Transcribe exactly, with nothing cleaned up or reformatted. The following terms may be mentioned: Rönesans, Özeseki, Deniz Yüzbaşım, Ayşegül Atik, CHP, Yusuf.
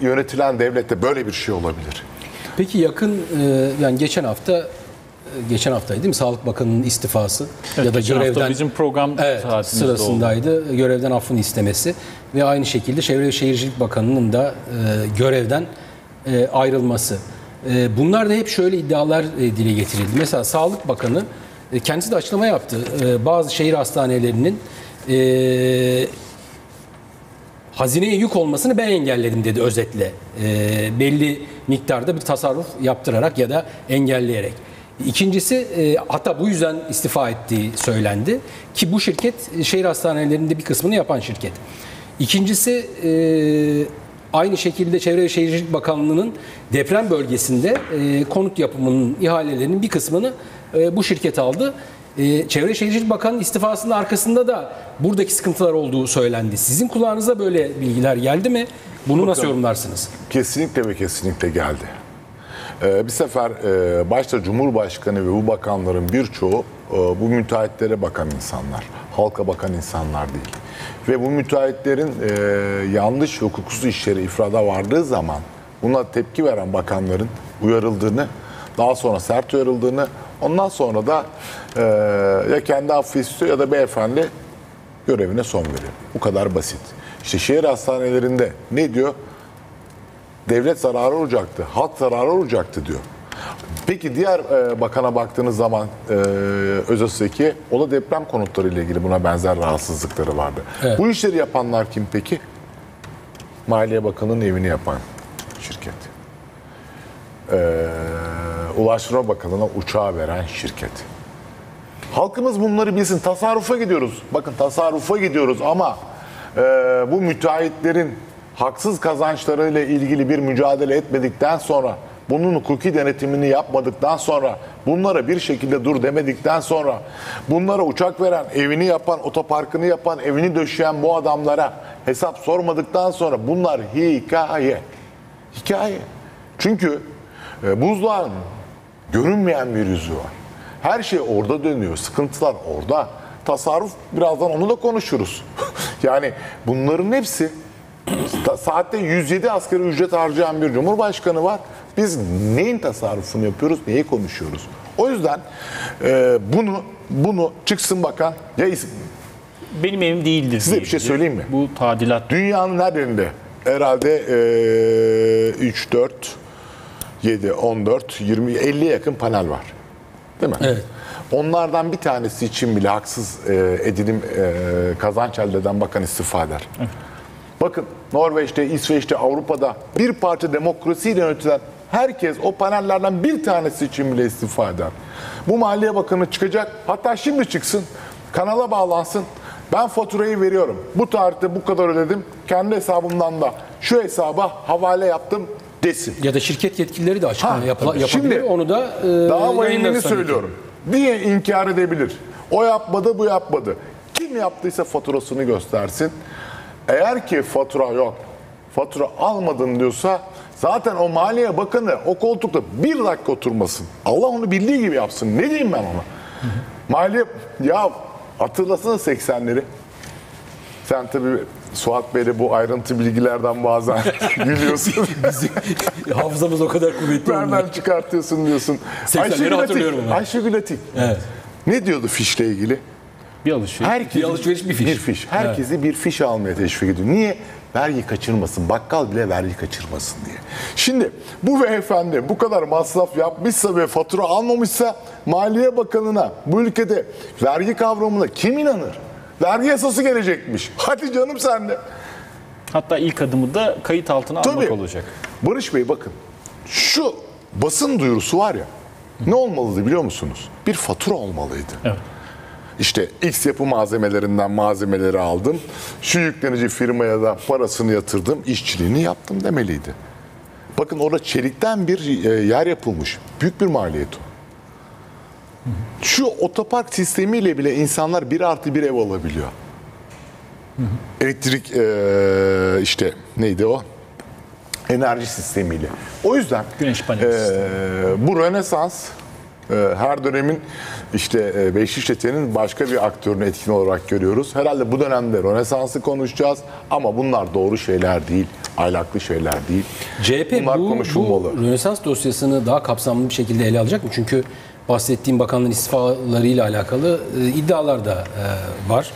Yönetilen devlette böyle bir şey olabilir. Peki yakın yani geçen hafta geçen haftaydı değil mi? Sağlık Bakanı'nın istifası evet, ya da görevden bizim program evet, sırasındaydı. Oldu. Görevden affını istemesi ve aynı şekilde Çevre ve Şehircilik Bakanı'nın da görevden ayrılması. Bunlar da hep şöyle iddialar dile getirildi. Mesela Sağlık Bakanı kendisi de açıklama yaptı. Bazı şehir hastanelerinin hazineye yük olmasını ben engelledim dedi özetle. E, belli miktarda bir tasarruf yaptırarak ya da engelleyerek. İkincisi e, hatta bu yüzden istifa ettiği söylendi. Ki bu şirket şehir hastanelerinde bir kısmını yapan şirket. İkincisi e, aynı şekilde Çevre ve Şehircilik Bakanlığı'nın deprem bölgesinde e, konut yapımının ihalelerinin bir kısmını e, bu şirket aldı. Ee, Çevre Şehircilik Bakanı'nın istifasının arkasında da buradaki sıkıntılar olduğu söylendi. Sizin kulağınıza böyle bilgiler geldi mi? Bunu Bakın, nasıl yorumlarsınız? Kesinlikle ve kesinlikle geldi. Ee, bir sefer e, başta Cumhurbaşkanı ve bu bakanların birçoğu e, bu müteahhitlere bakan insanlar. Halka bakan insanlar değil. Ve bu müteahhitlerin e, yanlış ve hukuksuz işleri ifrada vardığı zaman buna tepki veren bakanların uyarıldığını, daha sonra sert uyarıldığını, ondan sonra da e, ya kendi affı istiyor ya da beyefendi görevine son veriyor. Bu kadar basit. İşte şehir hastanelerinde ne diyor? Devlet zararı olacaktı, halk zararı olacaktı diyor. Peki diğer e, bakana baktığınız zaman e, Özeseki, o da deprem konutları ile ilgili buna benzer rahatsızlıkları vardı. Evet. Bu işleri yapanlar kim peki? Maliye Bakanı'nın evini yapan şirket. Eee... Ulaştırma Bakanlığı'na uçağı veren şirket. Halkımız bunları bilsin. Tasarrufa gidiyoruz. Bakın tasarrufa gidiyoruz ama e, bu müteahhitlerin haksız kazançlarıyla ilgili bir mücadele etmedikten sonra, bunun hukuki denetimini yapmadıktan sonra, bunlara bir şekilde dur demedikten sonra, bunlara uçak veren, evini yapan, otoparkını yapan, evini döşeyen bu adamlara hesap sormadıktan sonra bunlar hikaye. Hikaye. Çünkü e, buzdağın görünmeyen bir yüzü var. Her şey orada dönüyor. Sıkıntılar orada. Tasarruf, birazdan onu da konuşuruz. Yani bunların hepsi saatte yüz yedi asgari ücret harcayan bir cumhurbaşkanı var. Biz neyin tasarrufunu yapıyoruz, neyi konuşuyoruz? O yüzden e, bunu bunu çıksın bakan ya isim, benim evim değildir. Size bir şey söyleyeyim mi? Bu tadilat. Dünyanın her yerinde herhalde e, üç, dört, yedi, on dört, yirmi, elliye yakın panel var. Değil mi? Evet. Onlardan bir tanesi için bile haksız e, edilim e, kazanç elde eden bakan istifa eder. Evet. Bakın Norveç'te, İsveç'te, Avrupa'da bir parça demokrasiyle yönetilen herkes o panellerden bir tanesi için bile istifa eder. Bu Maliye Bakanı çıkacak, hatta şimdi çıksın, kanala bağlansın. Ben faturayı veriyorum. Bu tarihte bu kadar ödedim. Kendi hesabımdan da şu hesaba havale yaptım. Desin. Ya da şirket yetkilileri de açıklama yapabilir. Şimdi onu da e, daha vahimini söylüyorum. Niye inkar edebilir? O yapmadı, bu yapmadı. Kim yaptıysa faturasını göstersin. Eğer ki fatura yok, fatura almadın diyorsa zaten o Maliye Bakanı o koltukta bir dakika oturmasın. Allah onu bildiği gibi yapsın. Ne diyeyim ben ona? Maliye, ya hatırlasana seksenleri. Sen tabii Suat Bey'le bu ayrıntı bilgilerden bazen gülüyorsun. Hafızamız o kadar kuvvetli. Nereden çıkartıyorsun diyorsun. Ayşegül Atik, Ayşegül Atik. Evet. Ne diyordu fişle ilgili? Bir alışveriş, herkesi, bir, alışveriş bir fiş. Bir fiş. Herkesi evet. bir fiş almaya teşvik ediyor. Niye? Vergi kaçırmasın. Bakkal bile vergi kaçırmasın diye. Şimdi bu beyefendi bu kadar masraf yapmışsa ve fatura almamışsa Maliye Bakanı'na bu ülkede vergi kavramına kim inanır? Vergi yasası gelecekmiş. Hadi canım sen de. Hatta ilk adımı da kayıt altına Tabii. almak olacak. Barış Bey bakın. Şu basın duyurusu var ya. Ne olmalıydı biliyor musunuz? Bir fatura olmalıydı. Evet. İşte X yapı malzemelerinden malzemeleri aldım. Şu yüklenici firmaya da parasını yatırdım. İşçiliğini yaptım demeliydi. Bakın orada çelikten bir yer yapılmış. Büyük bir maliyet o. Şu otopark sistemiyle bile insanlar bir artı bir ev alabiliyor. Hı hı. Elektrik e, işte neydi o? Enerji sistemiyle. O yüzden Güneş paneli e, bu Rönesans Her dönemin işte Beşiktaş'ın başka bir aktörünü etkin olarak görüyoruz. Herhalde bu dönemde Rönesans'ı konuşacağız ama bunlar doğru şeyler değil, aylaklı şeyler değil. C H P bunlar bu, konuşulmalı. Bu Rönesans dosyasını daha kapsamlı bir şekilde ele alacak mı? Çünkü bahsettiğim bakanların istifalarıyla alakalı iddialar da var.